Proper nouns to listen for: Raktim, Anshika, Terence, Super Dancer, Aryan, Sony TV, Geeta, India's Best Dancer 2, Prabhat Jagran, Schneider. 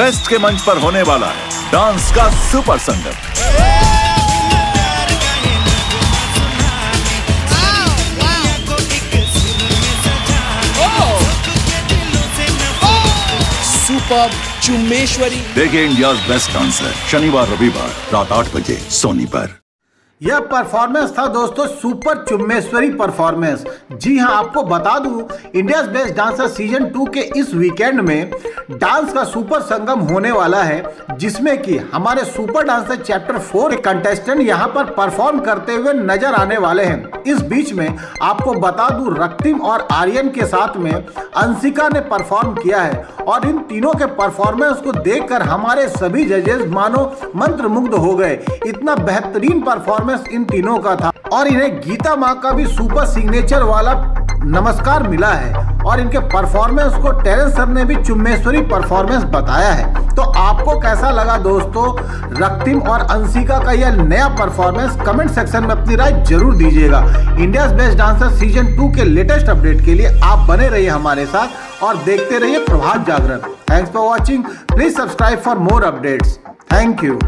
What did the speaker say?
Best के मंच पर होने वाला है डांस का सुपर संगम। सुपर चुम्मेश्वरी। देखिए इंडियाज बेस्ट डांसर शनिवार रविवार रात 8 बजे सोनी पर। यह परफॉर्मेंस था दोस्तों सुपर चुम्मेश्वरी परफॉर्मेंस। जी हां, आपको बता दूं इंडियाज बेस्ट डांसर सीजन 2 के इस वीकेंड में डांस का सुपर संगम होने वाला है, जिसमें कि हमारे सुपर डांसर चैप्टर 4 के कंटेस्टेंट यहां पर परफॉर्म करते हुए नजर आने वाले हैं। इस बीच में आपको बता दूं रक्तिम और आर्यन के साथ में अंशिका ने परफॉर्म किया है और इन तीनों के परफॉर्मेंस को देखकर हमारे सभी जजेस मानो मंत्रमुग्ध हो गए। इतना बेहतरीन परफॉर्मेंस इन तीनों का था और इन्हें गीता माँ का भी सुपर सिग्नेचर वाला नमस्कार मिला है और इनके परफॉर्मेंस को टेरेंस सर ने भी चुम्मेश्वरी परफॉर्मेंस बताया है। तो आपको कैसा लगा दोस्तों रक्तिम और अंशिका का यह नया परफॉर्मेंस? कमेंट सेक्शन में अपनी राय जरूर दीजिएगा। इंडियाज बेस्ट डांसर सीजन 2 के लेटेस्ट अपडेट के लिए आप बने रहिए हमारे साथ और देखते रहिए Prabhat Jagran. Thanks for watching, please subscribe for more updates. Thank you.